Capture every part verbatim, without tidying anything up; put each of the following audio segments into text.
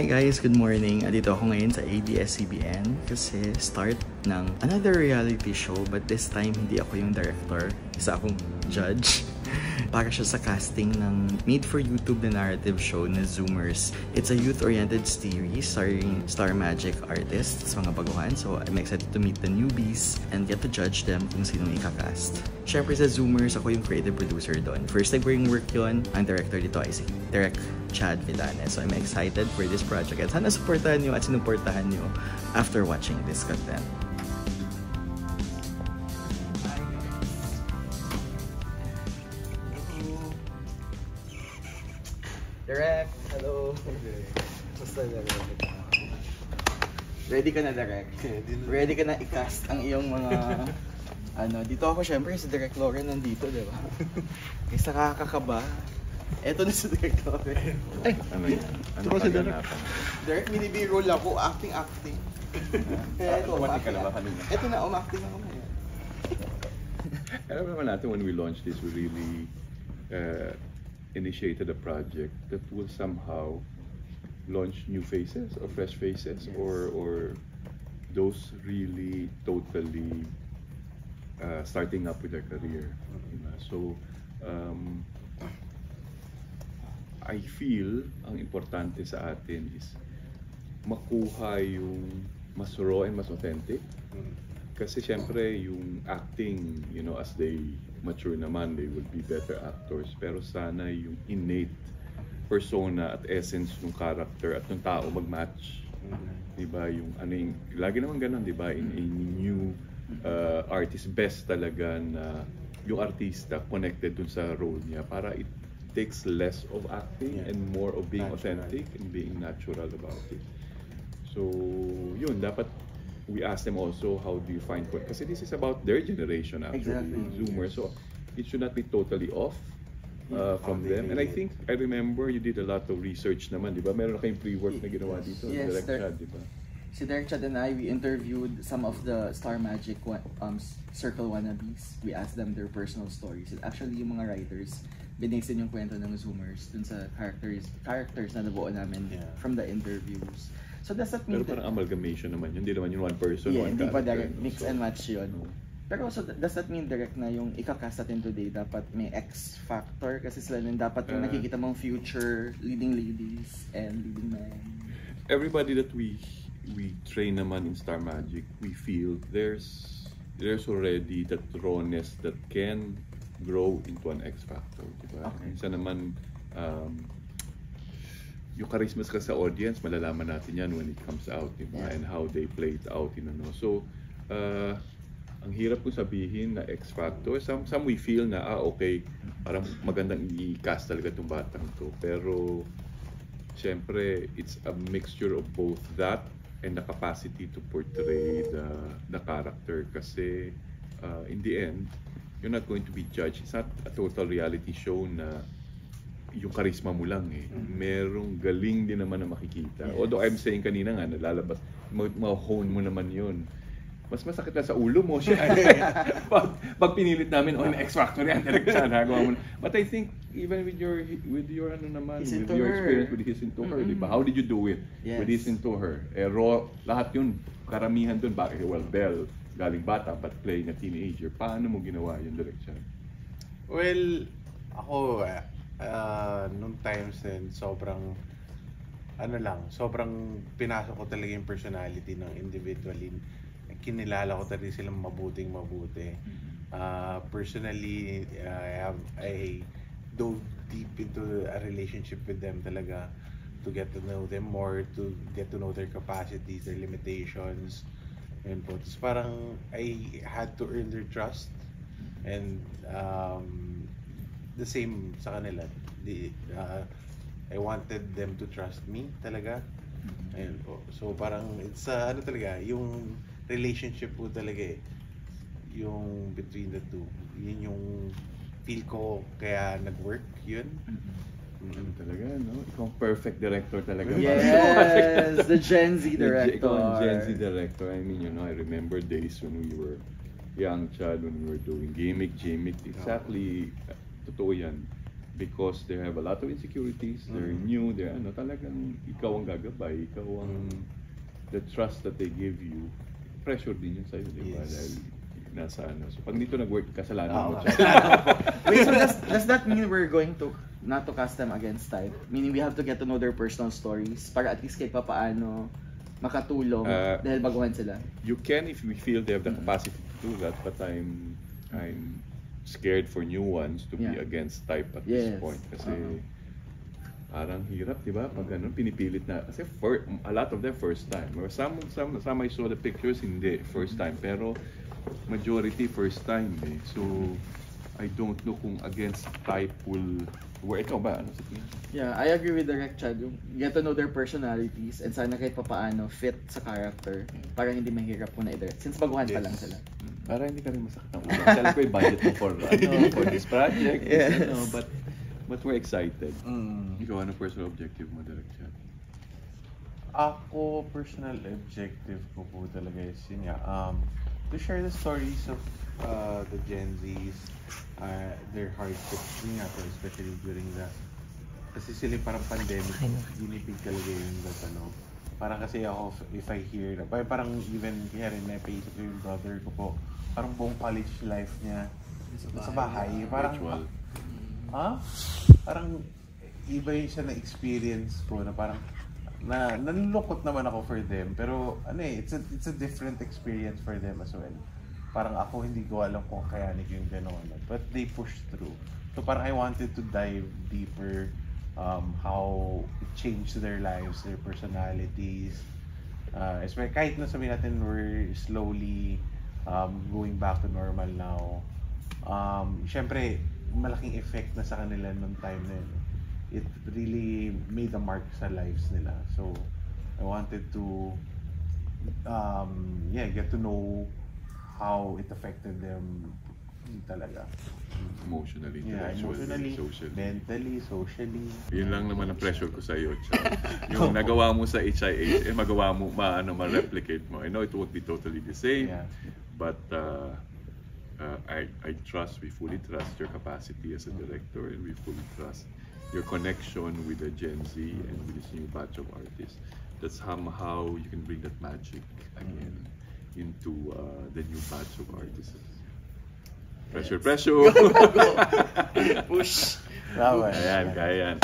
Hi guys! Good morning! Andito ako ngayon sa A B S C B N kasi start ng another reality show, but this time hindi ako yung director. Isa akong judge. Para siya sa casting ng made-for-YouTube na narrative show na Zoomers. It's a youth-oriented series starring Star Magic artists, mga baguhan. So I'm excited to meet the newbies and get to judge them kung sinong ikakast. Siyempre sa Zoomers, ako yung creative producer doon. First time ko yung work yun, ang director dito ay si Direk Chad Vidanes. So I'm excited for this project and sana supportahan nyo at sinuportahan nyo after watching this content. Direk, hello! Ready ka na, Direk? Ready ka na i-cast ang iyong mga... ano, dito ako syempre, si Direk Lauren nandito, diba? Kaysa kakakaba, eto na si Direk Lauren. Ay! Ito ko si Direk. Direk, minibiro lang ako, acting-acting. Eto, umacting na. Eto na, umacting ako ngayon. Alam naman natin, when we launched this, we really... Uh, initiated a project that will somehow launch new faces or fresh faces, yes. or or those really totally uh, starting up with their career. You know? So um, I feel ang importante sa atin is makuha yung mas raw and mas authentic. Kasi syempre yung acting, you know, as they mature naman, they would be better actors. Pero sana yung innate persona at essence ng character at ng tao magmatch. Diba? Yung ano yung, lagi naman ganun, diba? In a new uh, artist, best talaga na yung artista connected dun sa role niya para it takes less of acting and more of being authentic and being natural about it. So, yun, dapat we asked them also, how do you find, because this is about their generation actually, exactly. Zoomers, so it should not be totally off uh, from them. And I think, I remember you did a lot of research naman, di ba? Meron na kayong pre-work na ginawa dito, yes, Direk Chad, di ba? Si Direk Chad and I, we interviewed some of the Star Magic um, Circle wannabes. We asked them their personal stories. And actually, yung mga writers, binigyan yung kwento ng Zoomers dun sa characters, characters na nabuo namin, yeah, from the interviews. So that's not mean. Pero parang amalgamation naman yun, hindi naman yung one person, yeah, one character. Yeah, hindi pa direct, no? Mix so, and match yun. No. Pero also, does that mean direct na yung ikakast natin today, dapat may X factor? Kasi sila nun, dapat yung uh, nakikita mong future leading ladies and leading men. Everybody that we we train naman in Star Magic, we feel there's there's already that rawness that can grow into an X factor. Diba? Okay. Isa naman, um, yung charisma ka sa audience, malalaman natin yan when it comes out, diba? Yeah. And how they play it out, you know. So, uh, ang hirap kong sabihin na X factor. Some, some we feel na, ah, okay, parang magandang i-cast talaga itong batang to. Pero, siyempre, it's a mixture of both that and the capacity to portray the, the character. Kasi, uh, in the end, you're not going to be judged. It's not a total reality show na yung karisma mo lang eh. Merong galing din naman na makikita. Yes. Although I'm saying kanina nga, nalalabas, ma-hone mo naman yun. Mas masakit na sa ulo mo siya. pag, pag pinilit namin, on X Factor yan, direksyon, hagawa mo na. But I think, even with your, with your, ano naman, his with your her. experience with His Into Her, mm-hmm. Diba? How did you do it, yes, with His Into Her? Eh, raw, lahat yun, karamihan dun, bakit? Well, Belle, galing bata, but playing a teenager. Paano mo ginawa yun, direksyon? Well, ako, uh, Uh, nung times din sobrang ano lang, sobrang pinasok ko talaga yung personality ng individual. Kinilala ko talaga silang mabuting mabuti. Uh, personally, uh, I have I dove deep into a relationship with them talaga to get to know them more, to get to know their capacities, their limitations, and po. So, parang I had to earn their trust and um, the same sa kanila. The, uh, I wanted them to trust me talaga. Ayun po. So parang it's uh, ano talaga, yung relationship po talaga eh. Yung between the two. Yun yung feel ko kaya nag-work yun. Ano talaga, no? Ikaw ang perfect director talaga. Yes! The Gen Z director. Ikaw ang Gen Z director. I mean, you know, I remember days when we were young, Chad, when we were doing gimmick, gimmick. Exactly. Totoo yan. because they have a lot of insecurities, they're mm-hmm. new, they're ano, talagang ikaw ang gagabay, ikaw ang, the trust that they give you, pressure din yun sa'yo, di ba? Yes. Nasa ano. So pag dito nag-work, kasalanan oh, mo siya. Wait, so does, does that mean we're going to not to cast them against type? Meaning we have to get to know their personal stories para at least kahit pa paano makatulong uh, dahil baguhan sila? You can if we feel they have the capacity to do that, but I'm I'm scared for new ones to yeah. be against type at yes. this point. Kasi uh-huh. parang hirap, di ba? Pag ano, pinipilit na. Kasi for, a lot of them first time. Or some, some, some I saw the pictures, hindi first time. Pero majority first time eh. So I don't know kung against type will work. Ikaw ba? Ano sa tingin? Yeah, I agree with Direct Chad. Yung get to know their personalities and sana kahit papaano fit sa character para hindi mahirap po na either. Since baguhan yes. pa lang sila. Para hindi kami masakit ng ulo. Kailan ko yung budget mo for, ano, for this project. Yes. This, ano, but But we're excited. Mm. Ikaw, ano personal objective mo, Direk Chad? Ako, personal objective ko po talaga is yun, yeah. Um, to share the stories of uh, the Gen Zs, uh, their hardships, yun nga, especially during the... Kasi sila parang pandemic, ginipig talaga yun, but ano, parang kasi ako, if I hear, parang even here in my face, yung brother ko po, parang buong college life niya, sa bahay, uh, parang... Ritual. Ah, huh? Parang iba yung siya na-experience bro na parang na nalulukot naman ako for them pero ano eh, it's a, it's a different experience for them as well. Parang ako hindi ko alam kung kayanin ko yung gano'n but they pushed through. So parang I wanted to dive deeper um, how it changed their lives, their personalities. Uh, especially kahit na sabihin natin we're slowly um, going back to normal now. Um, syempre, malaking effect na sa kanila nung time na yun. It really made a mark sa lives nila. So, I wanted to um, yeah, get to know how it affected them talaga. Emotionally, yeah, emotionally, socially. Mentally, socially. Yun lang naman ang pressure ko sa iyo, yung nagawa mo sa H I A, eh, magawa mo, ma-ano, ma-replicate mo. I know it won't be totally the same, yeah. but uh, Uh, I, I trust, we fully trust your capacity as a director and we fully trust your connection with the Gen Z and with this new batch of artists that somehow you can bring that magic again into uh, the new batch of artists. Pressure, pressure! Go, go, go. Push! Ayan, kaya yan.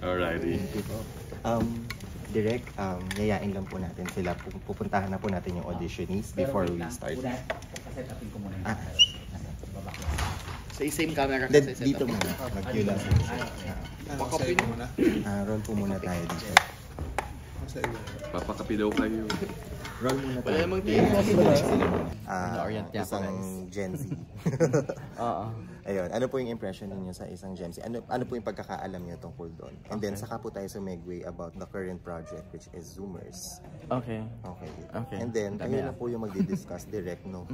Alrighty. Um, Direct, um, yayain lang po natin sila. Pupuntahan na po natin yung auditionees before we start. Set upin ko muna. Ah. Sa same camera kasi set up. Dito muna. Mag-cue lang. Papakapin mo muna. Ah, roll po muna tayo dito. Papakapin daw kayo. Roll muna tayo. Wala namang team. Ah, isang Gen Z. Oo. Ayun, ano po yung impression niyo sa isang Gen Z? Ano, ano po yung pagkakaalam niyo tungkol doon? And then, saka po tayo sa Megway about the current project which is Zoomers. Okay. Okay. okay. And then, kayo na po yung magdi-discuss direct no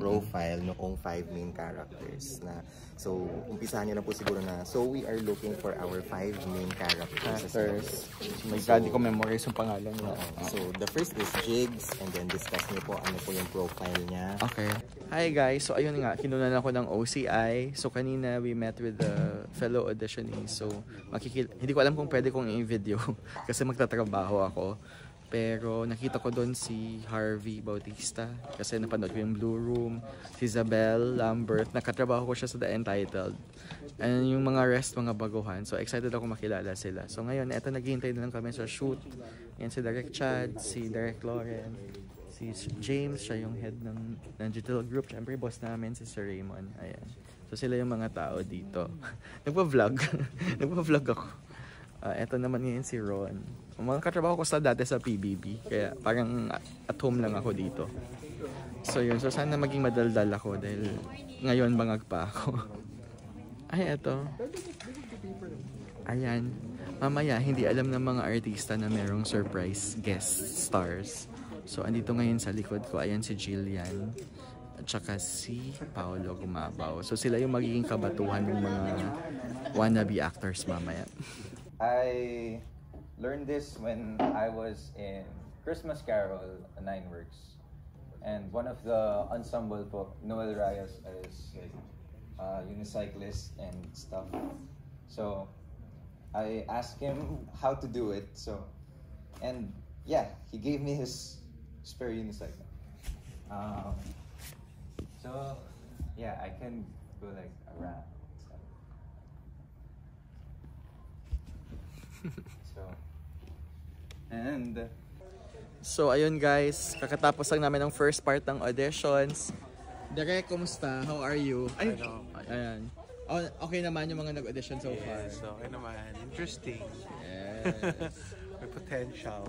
profile noong five main characters. na So, umpisahan niyo na po siguro na, so we are looking for our five main characters. Characters. May so, ko memorize yung pangalan niya. Uh, so, the first is Jigs and then discuss niyo po ano po yung profile niya. Okay. Hi guys, so ayun nga, kinunan ako ng O C I. So kanina we met with the fellow auditionees. So makikil hindi ko alam kung pwede kong i-video kasi magtatrabaho ako. Pero nakita ko doon si Harvey Bautista kasi napanood ko yung Blue Room, si Zabel Lamberth, nakatrabaho ko siya sa The Entitled. And yung mga rest, mga baguhan. So excited ako makilala sila. So ngayon, eto naghihintay na lang kami sa shoot. Yan si Direct Chad, si Direct Lauren, si James, siya yung head ng, ng digital group. Siyempre boss namin si Sir Raymond. Ayan. So sila yung mga tao dito. Nagpa-vlog. Nagpa-vlog ako. Uh, eto naman ngayon si Ron. Mga katrabaho ko sa dati sa P B B. Kaya parang at home lang ako dito. So yun. So sana maging madaldal ako dahil ngayon bangag pa ako. Ay, eto. Ayan. Mamaya, hindi alam ng mga artista na merong surprise guest stars. So andito ngayon sa likod ko. Ayan si Gillian. At saka si Paolo Gumabao. So sila yung magiging kabatuhan ng mga wannabe actors mamaya. I learned this when I was in Christmas Carol, Nine Works. And one of the ensemble po, Noel Reyes, is like, uh, unicyclist and stuff. So I asked him how to do it. So, and yeah, he gave me his spare unicycle. Um, so yeah, I can go like around. So, and... So, ayun guys, kakatapos lang namin ng first part ng auditions. Derek, kumusta? How are you? Ay, ano? Ayan. Okay naman yung mga nag-audition so far? Yes, okay naman. Interesting. Yes. May potential.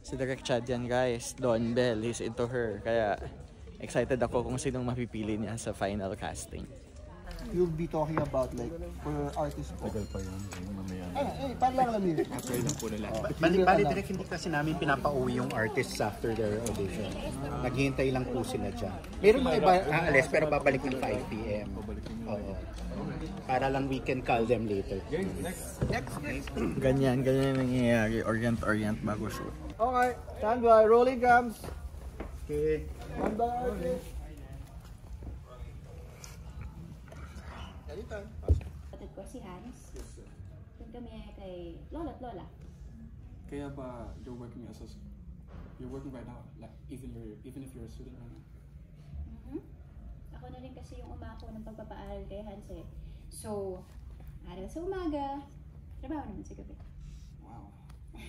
Si Derek Chad yan guys. Don Bell, His Into Her. Kaya, excited ako kung sinong mapipili niya sa final casting. You'll be talking about like for artists. Tagal pa yun. Eh, eh, parang lang yun. Okay lang po nila. Bali-bali direct hindi kasi namin pinapauwi yung artists after their audition. Naghihintay lang po sila dyan. Meron mga iba aalis pero babalik ng five p m Oo. Para lang we can call them later. Next, next, next. Ganyan, ganyan nangyayari. Orient, orient bago shoot. Okay, standby. Rolling cams. Okay. Standby. Patid ko si Hans. Yes, sir. Doon kami kay Lola at Lola. Kaya ba you're working as a... You're working right now, like even, you're, even if you're a student right now? Mm-hmm. Ako na rin kasi yung umako ng pagpapaaral kay Hans eh. So, aral sa umaga, trabaho naman sa gabi. Wow,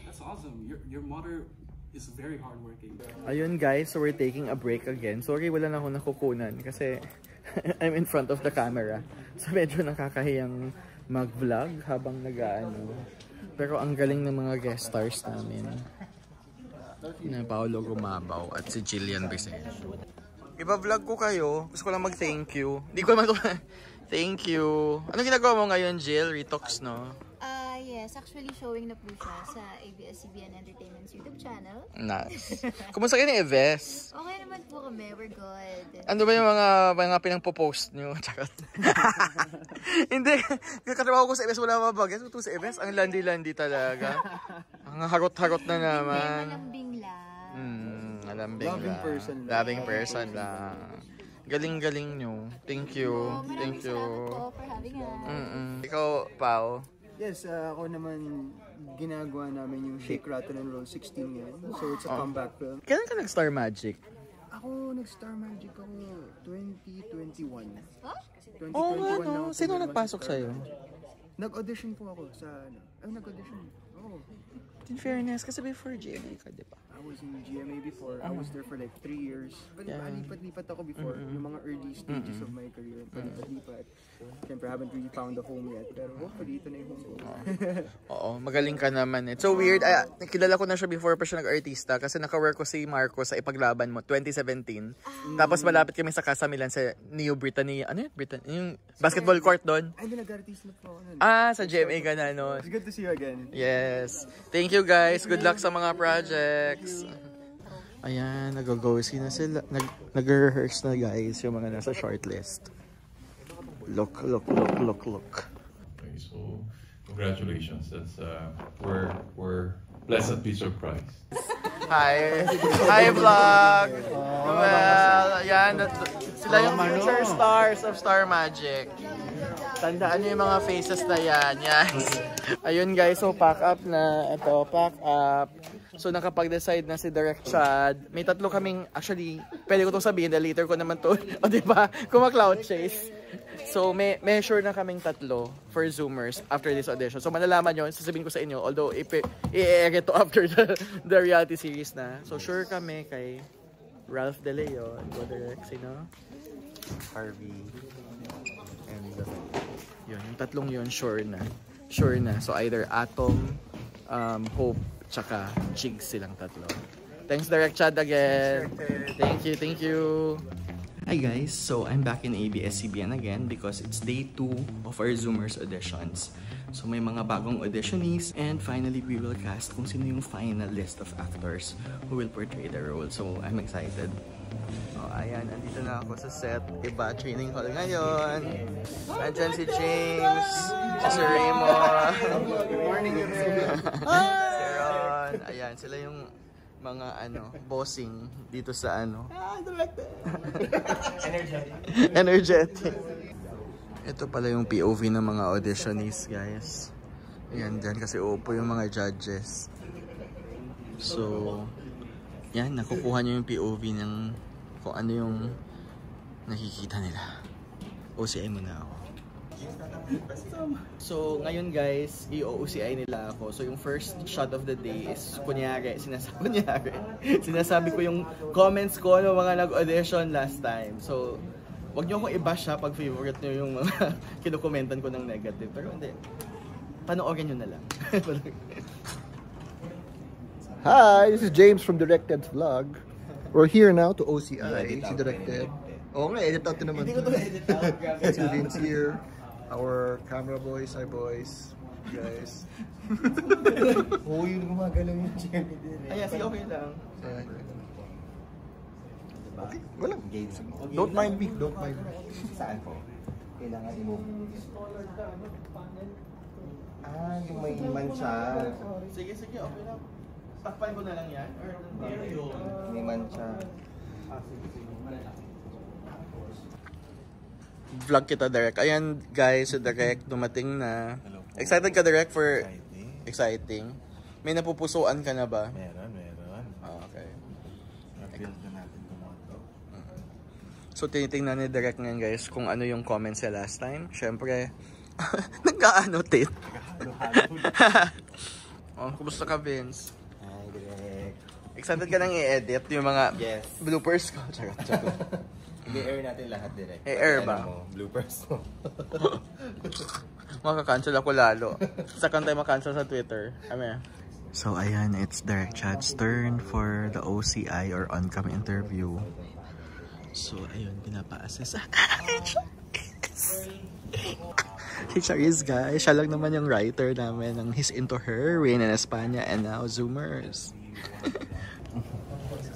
that's awesome. Your, your mother is very hardworking. Ayun guys, so we're taking a break again. Sorry, wala na ako nakukunan kasi... I'm in front of the camera. So medyo nakakahiyang mag-vlog habang nag-aano. Pero ang galing ng mga guest stars namin. Na Paolo Gumabao at si Gillian Vicencio. Iba-vlog ko kayo. Gusto ko lang mag-thank you. Hindi ko naman ito. Thank you. Anong ginagawa mo ngayon, Jill? Retox, no? Ah, uh, yes. Actually, showing na po siya sa A B S C B N Entertainment's YouTube channel. Nice. Kumusta kayo ni Ives? Okay naman po kami. We're good. Ano ba yung mga, mga pinang-popost nyo? Hindi. Katrabaho ko sa Ives. Wala mabag. Ito sa Ives. Ang landi-landi talaga. Ang harot-harot na naman. Hindi, malambing lang. Mm, malambing Loving lang. Person Loving lang. person lang. Galing-galing nyo. Thank you. Oh, Thank you. Po for having us. Mm -mm. Ikaw, Pao? Yes, uh, ako naman ginagawa namin yung Shake, Rattle, and Roll sixteen yun. So it's a oh. comeback film. Kailan ka nag-Star Magic? Ako, nag-Star Magic ako twenty twenty-one. Huh? twenty twenty-one oh, ano? Na sino nagpasok sa'yo? Nag-audition po ako sa ano. Ay, nag-audition. Oh. In fairness, kasi before G M A ka, di ba? I was in G M A before. Uh-huh. I was there for like three years. Palipat-lipat ako before. Mm-hmm. Yung mga early stages mm-hmm. of my career. Palipat-lipat. Siyempre, I haven't really found a home yet. Pero hopefully, ito na yung home ko. Oo, magaling ka naman. It's so weird. Ay, nakilala ko na siya before pa siya nag-artista. Kasi naka-work ko si Marco sa Ipaglaban Mo, twenty seventeen. Um, Tapos malapit kami sa Casa Milan sa New Britannia. Ano yun? Britannia? Yung basketball court doon? Ay, nag-artist na po. Ah, sa G M A ka na, no? It's good to see you again. Yes. Thank you. Guys, good luck sa mga projects. Ayan, nag-go-see na sila. Nag-rehearse na guys yung mga nasa shortlist. Look, look, look, look, look. Okay, so congratulations. That's uh, we're we're pleasantly surprised. Hi, hi vlog. Well, ayan, sila yung future stars of Star Magic. Tandaan niyo yung mga faces na yan. Yes. Ayun guys, so pack up na. Ito, pack up. So nakapag-decide na si Direct Chad. May tatlo kaming, actually, pwede ko itong sabihin na later ko naman to. O diba? Kuma-cloud chase. So may measure na kaming tatlo for Zoomers after this audition. So malalaman nyo, sasabihin ko sa inyo. Although, i-air ito after the, the reality series na. So sure kami kay Ralph de Leon. Go Direct, sino? Harvey. And the... Yun, yung tatlong yun, sure na. Sure na. So, either Atom, um, Hope, tsaka Chigs silang tatlo. Thanks, Direct Chad, again. Thank you, thank you. Hi, guys. So, I'm back in A B S C B N again because it's day two of our Zoomers auditions. So, may mga bagong auditionees. And finally, we will cast kung sino yung final list of actors who will portray their role. So, I'm excited. Oh, ayan, andito na ako sa set. Iba, training hall ngayon. Andyan si James, si Sir Raymond. Good morning, you guys. Si Ron. Ayan, sila yung mga ano, bossing dito sa ano. Ah, director. Energetic. Energetic. Ito pala yung P O V ng mga auditionees, guys. Ayan, dyan kasi uupo yung mga judges. So, yan, nakukuha nyo yung P O V ng kung ano yung nakikita nila. O C I mo na ako. So, ngayon guys, i-O C I nila ako. So, yung first shot of the day is kunyari, sinas kunyari. Sinasabi ko yung comments ko ng mga nag-audition last time. So, wag nyo akong i-bash ha pag favorite nyo yung mga kinukomentan ko ng negative. Pero hindi, panoorin nyo na lang. Hi, this is James from Directed Vlog. We're here now to O C I. Si Directed. Oo nga, edit out naman. Hindi ko to edit out. It's Vince here. Our camera boys, hi boys. Guys. Uy, gumagalaw yung Jeremy din eh. Ayan, sige, okay lang. Okay, wala. Don't mind me, don't mind me. Saan po? Kailangan i-move. Ah, yung may mancha. Sige, sige, okay lang. Takpan ko na lang yan? Or yun? May mancha. Ah, sige, sige. Vlog kita, Direk. Ayan, guys, si Direk dumating na. Excited ka, Direk, for... Exciting. Exciting. May napupusuan ka na ba? Meron, meron. Okay. Na-build na natin tumoto. So, tinitingnan ni Direk ngayon, guys, kung ano yung comments niya last time. Siyempre, nagka-annotate. Oh, kumusta ka, Vince? Hi, Direk. Excited ka nang i-edit yung mga yes. bloopers ko. Charot, charot. I-air natin lahat direct. I-air ba? Mo, bloopers mo. Makakancel ako lalo. Sakang tayo makancel sa Twitter. Ame. So ayan, it's Direct Chad's turn for the O C I or on-cam interview. So ayun, pinapa-assess. Si Chariz, guys. Siya lang naman yung writer namin ng His Into Her, Rain in España, and now Zoomers.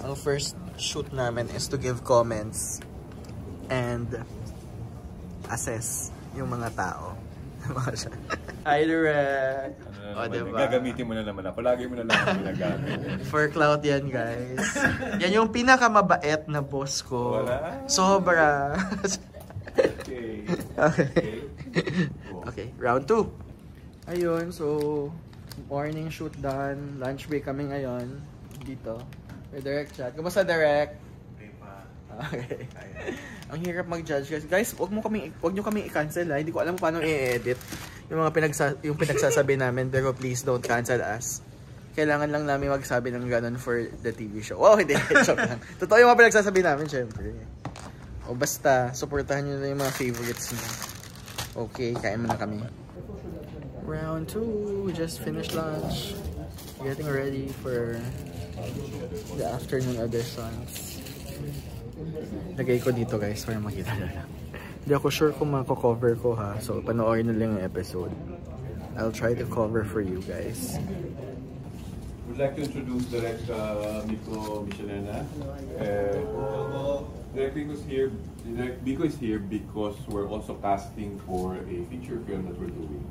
Ang first shoot namin is to give comments and assess yung mga tao. Hi, Direk! Uh, o, diba? Gagamitin mo na naman ako. Lagi mo na lang ako ginagamit. For clout yan, guys. Yan yung pinakamabait na boss ko. Wala. Sobra. Okay. Okay. Okay. Okay, round two. Ayun, so morning shoot done. Lunch break kami ngayon. Dito. May Direct Chat. Kumusta, Direct? Okay. Ang hirap mag-judge, guys. Guys, wag mo kami wag niyo kaming i-cancel. Hindi ko alam paano i-edit yung mga pinagsa yung pinagsasabi namin, pero please don't cancel us. Kailangan lang namin magsabi ng ganun for the T V show. Oh, hindi, joke lang. Totoo yung mga pinagsasabi namin, syempre. O basta, suportahan niyo na yung mga favorites niyo. Okay, kain muna kami. Round two, we just finished lunch. Getting ready for the afternoon auditions. Lagay ko dito, guys, para makita na lang. Hindi ako sure kung mako-cover ko, ha. So, panoorin na lang yung episode. I'll try to cover for you, guys. Would like to introduce Direct uh, Miko Michelena. Uh, Direct Miko is here. Direct Miko is here because we're also casting for a feature film that we're doing.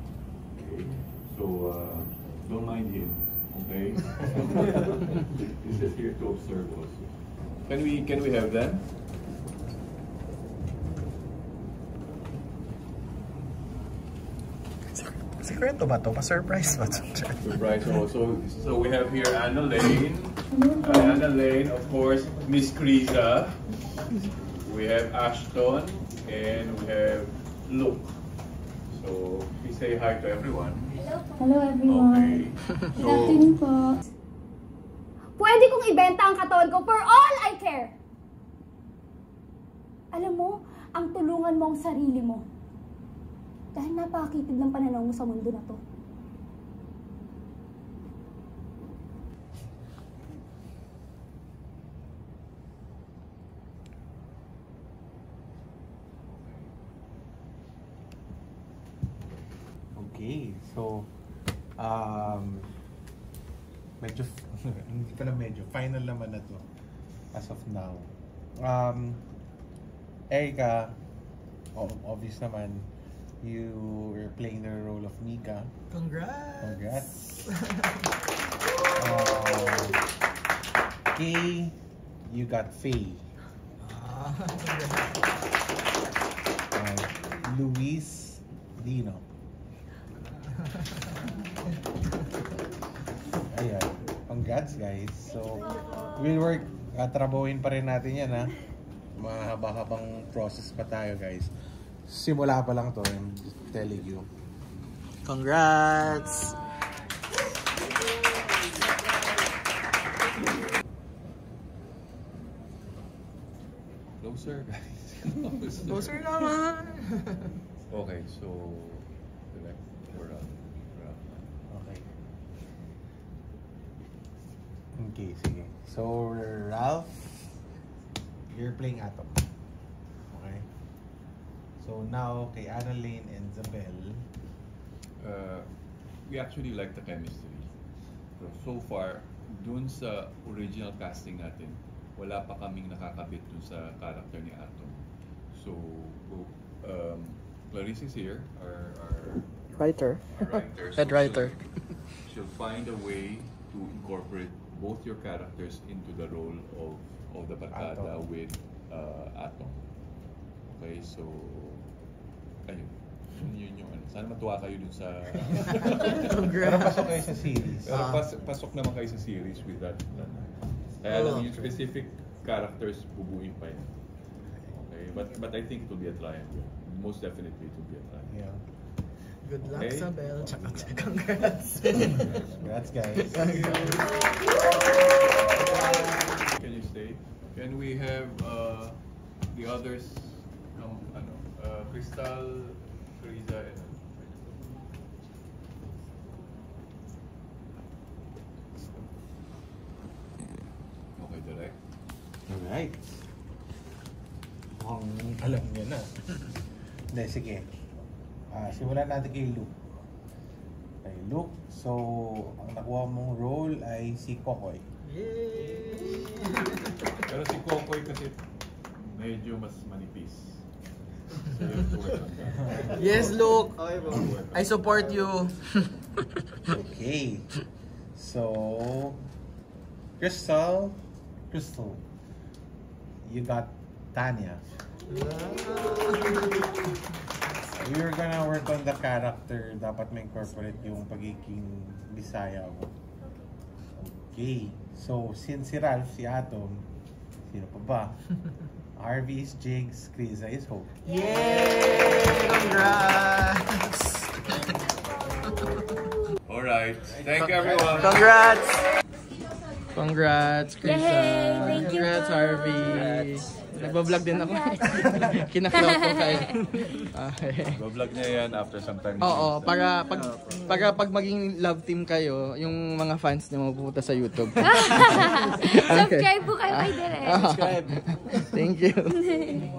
Okay. So, uh, don't mind him. Okay. He's just here to observe us. Can we can we have that? Secreto ba to? Pa-surprise ba to? Surprise also. So we have here Anna Lane. Uh, Anna Lane, of course, Miss Criza. We have Ashton and we have Luke. So we say hi to everyone. Hello. Hello everyone. Okay. So, good afternoon po. Pwede kong ibenta ang katawan ko for all I care. Alam mo, ang tulungan mo ang sarili mo. Dahil napakitid ng pananaw mo sa mundo na to. Okay, so, um, medyo, hindi pala medyo, final naman na to as of now. Um, Erika, oh, obvious naman, you were playing the role of Mika. Congrats! Congrats! uh, Kay, you got Faye. Ah, uh, Luis Dino. Ayan. Congrats, guys. So, we'll work. Katrabuhin pa rin natin yan, ha? Mahaba-habang process pa tayo, guys. Simula pa lang to. I'm just telling you. Congrats! Closer, guys. Closer. Closer naman! Okay, so... Direct for us. Okay, sige. So, Ralph, you're playing Atom. Okay? So, now, kay Anna Lane and Zabel. Uh, we actually like the chemistry. So, so far, dun sa original casting natin, wala pa kaming nakakabit dun sa character ni Atom. So, um, Clarice is here, our, our writer. Our writer. Head so writer. She'll, she'll find a way to incorporate both your characters into the role of of the barkada Atom. With uh, Atom. Okay, so ayun. Yun yung ano. Sana matuwa kayo dun sa pero pasok kayo sa series. Pero pas, pasok naman kayo sa series with that. Kaya lang yung specific characters bubuin pa yun. Okay, but but I think it will be a trial. Most definitely it will be a trial. Yeah. Good luck, okay. Zabel. Tsaka, congrats. Congrats, guys. Can you stay? Can we have uh, the others? No, ano? Uh, Crystal, Criza, and... Okay, direct. Alright. Mukhang alam niya na. Hindi, sige. Ah, simulan natin kay Luke. Kay Luke, so ang nakuha mong role ay si Kokoy. Yay! Pero si Kokoy kasi medyo mas manipis. So, yes, Luke! I support you! Okay. So, Crystal, Crystal, you got Tanya. We were gonna work on the character. Dapat may incorporate yung pagiging Bisaya mo. Okay. So, since si Ralph, si Atom, sino pa ba? Harvey is Jigs, Criza is Hope. Yay! Congrats! Alright. Thank you, everyone. Congrats! Congrats, Criza. Yay! Thank you. Congrats, Harvey. Congrats. Nagbablog din ako. Kinaklaw ko kayo. Nagbablog niya yan after some time. Oo, para pag, para pag maging love team kayo, yung mga fans niya mapupunta sa YouTube. Subscribe po kayo kay Direk. Subscribe. Thank you.